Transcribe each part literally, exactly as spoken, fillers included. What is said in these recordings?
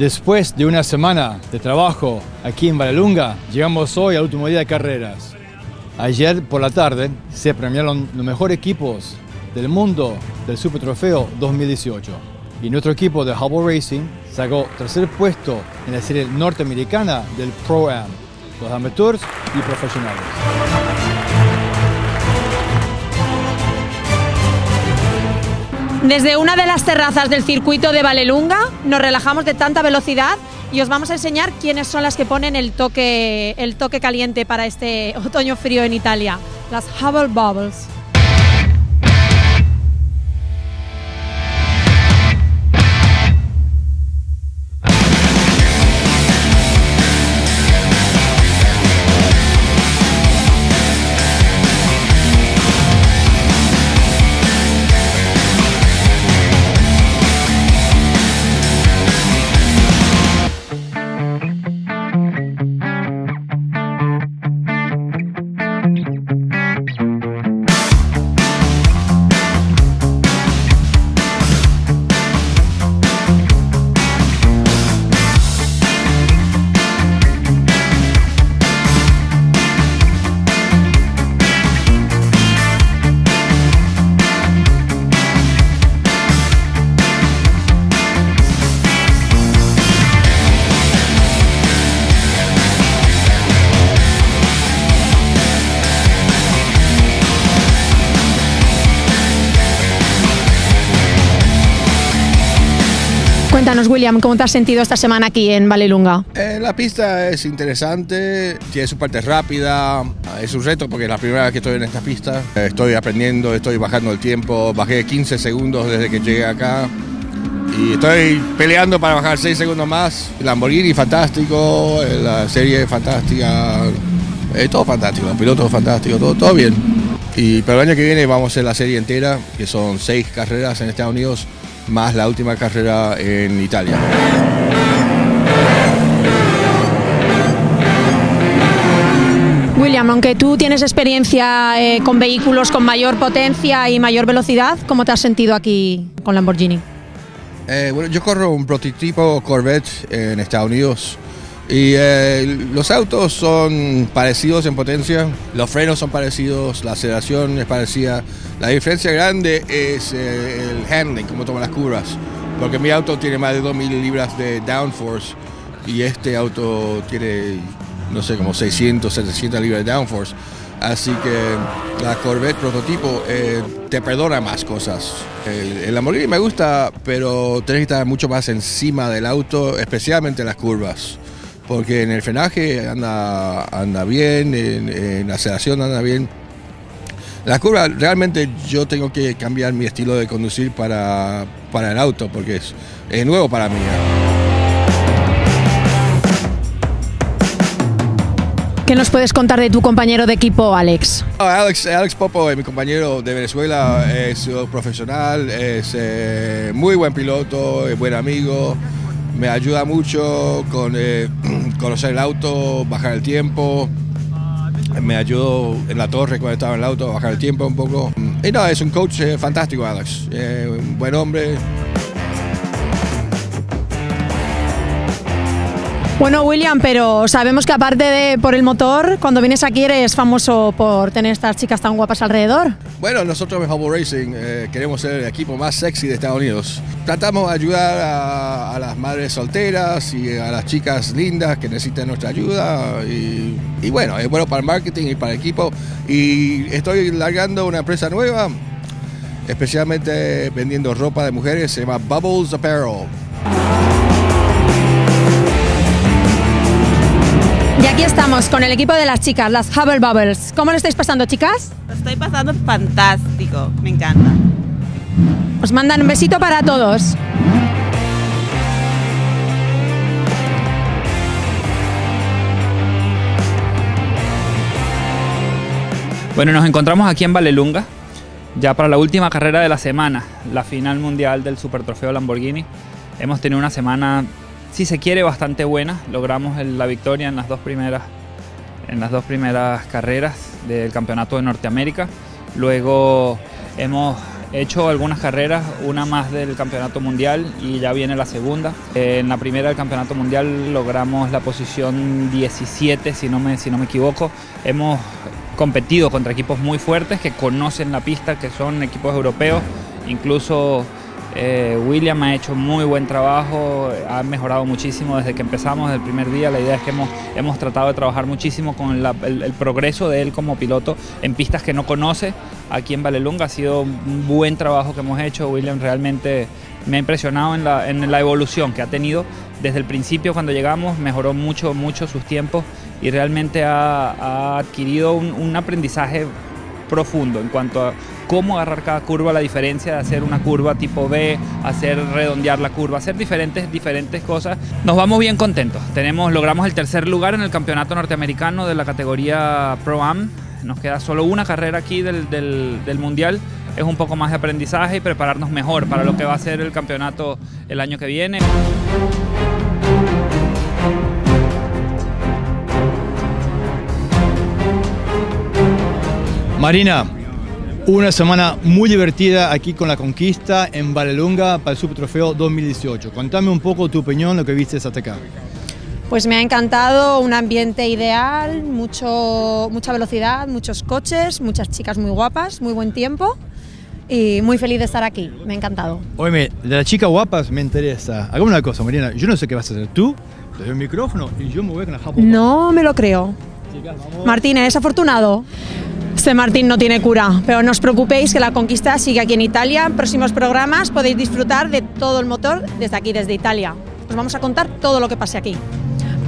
Después de una semana de trabajo aquí en Baralunga, llegamos hoy al último día de carreras. Ayer por la tarde se premiaron los mejores equipos del mundo del Super Trofeo dos mil dieciocho. Y nuestro equipo de Hubbell Racing sacó tercer puesto en la serie norteamericana del Pro-Am, los amateurs y profesionales. Desde una de las terrazas del circuito de Vallelunga nos relajamos de tanta velocidad y os vamos a enseñar quiénes son las que ponen el toque, el toque caliente para este otoño frío en Italia, las Hubbell Bubbles. Cuéntanos, William, ¿cómo te has sentido esta semana aquí en Vallelunga? Eh, la pista es interesante, tiene su parte rápida, es un reto porque es la primera vez que estoy en esta pista. Estoy aprendiendo, estoy bajando el tiempo, bajé quince segundos desde que llegué acá y estoy peleando para bajar seis segundos más. El Lamborghini fantástico, la serie fantástica, eh, todo fantástico, los pilotos fantásticos, todo, todo bien. Y para el año que viene vamos a hacer la serie entera, que son seis carreras en Estados Unidos, más la última carrera en Italia. William, aunque tú tienes experiencia eh, con vehículos con mayor potencia y mayor velocidad, ¿cómo te has sentido aquí con Lamborghini? Eh, bueno, yo corro un prototipo Corvette en Estados Unidos y eh, los autos son parecidos en potencia, los frenos son parecidos, la aceleración es parecida. La diferencia grande es el handling, cómo toman las curvas, porque mi auto tiene más de dos mil libras de downforce y este auto tiene, no sé, como seiscientas, setecientas libras de downforce. Así que la Corvette prototipo eh, te perdona más cosas. El, el Lamborghini me gusta, pero tenés que estar mucho más encima del auto, especialmente en las curvas, porque en el frenaje anda, anda bien, en, en aceleración anda bien. La curva, realmente yo tengo que cambiar mi estilo de conducir para, para el auto, porque es, es nuevo para mí. ¿Qué nos puedes contar de tu compañero de equipo, Alex? Alex, Alex Popow, mi compañero de Venezuela, es profesional, es eh, muy buen piloto, es buen amigo, me ayuda mucho con eh, conocer el auto, bajar el tiempo. Me ayudó en la torre cuando estaba en el auto a bajar el tiempo un poco. Y no, es un coach eh, fantástico, Alex. Eh, un buen hombre. Bueno, William, pero sabemos que aparte de por el motor, cuando vienes aquí eres famoso por tener estas chicas tan guapas alrededor. Bueno, nosotros en Hubbell Racing eh, queremos ser el equipo más sexy de Estados Unidos. Tratamos de ayudar a, a las madres solteras y a las chicas lindas que necesitan nuestra ayuda. Y, y bueno, es bueno para el marketing y para el equipo. Y estoy largando una empresa nueva, especialmente vendiendo ropa de mujeres, se llama Bubbles Apparel. Y aquí estamos con el equipo de las chicas, las Hubbell Bubbles. ¿Cómo lo estáis pasando, chicas? Lo estoy pasando fantástico, me encanta. Os mandan un besito para todos. Bueno, nos encontramos aquí en Vallelunga, ya para la última carrera de la semana, la final mundial del Super Trofeo Lamborghini. Hemos tenido una semana, si se quiere, bastante buena. Logramos la victoria en las dos primeras, en las dos primeras carreras del Campeonato de Norteamérica. Luego hemos He hecho algunas carreras, una más del Campeonato Mundial y ya viene la segunda. En la primera del Campeonato Mundial logramos la posición diecisiete, si no me, si no me equivoco. Hemos competido contra equipos muy fuertes que conocen la pista, que son equipos europeos. Incluso eh, William ha hecho muy buen trabajo, ha mejorado muchísimo desde que empezamos, desde el primer día. La idea es que hemos, hemos tratado de trabajar muchísimo con la, el, el progreso de él como piloto en pistas que no conoce. Aquí en Vallelunga ha sido un buen trabajo que hemos hecho. William realmente me ha impresionado en la, en la evolución que ha tenido. Desde el principio, cuando llegamos, mejoró mucho, mucho sus tiempos y realmente ha, ha adquirido un, un aprendizaje profundo en cuanto a cómo agarrar cada curva, la diferencia de hacer una curva tipo B, hacer redondear la curva, hacer diferentes, diferentes cosas. Nos vamos bien contentos. Tenemos, logramos el tercer lugar en el campeonato norteamericano de la categoría Pro-Am. Nos queda solo una carrera aquí del, del, del Mundial. Es un poco más de aprendizaje y prepararnos mejor para lo que va a ser el campeonato el año que viene. Marina, una semana muy divertida aquí con La Conquista en Vallelunga para el Super Trofeo dos mil dieciocho. Contame un poco tu opinión, lo que viste hasta acá. Pues me ha encantado, un ambiente ideal, mucho, mucha velocidad, muchos coches, muchas chicas muy guapas, muy buen tiempo y muy feliz de estar aquí, me ha encantado. Oye, de las chicas guapas me interesa. Hagamos una cosa, Marina, yo no sé qué vas a hacer tú, te doy el micrófono y yo me voy con la Japón. No me lo creo. Chicas, vamos. Martín, eres afortunado. Este Martín no tiene cura, pero no os preocupéis que La Conquista sigue aquí en Italia. En próximos programas podéis disfrutar de todo el motor desde aquí, desde Italia. Os vamos a contar todo lo que pase aquí.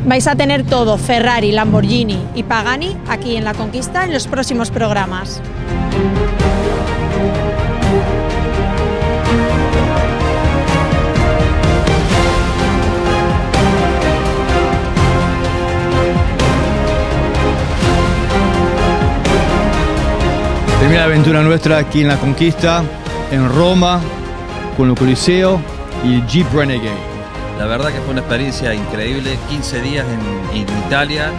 Vais a tener todo, Ferrari, Lamborghini y Pagani, aquí en La Conquista en los próximos programas. Termina la aventura nuestra aquí en La Conquista, en Roma, con el Coliseo y el Jeep Renegade. La verdad que fue una experiencia increíble, quince días en, en Italia.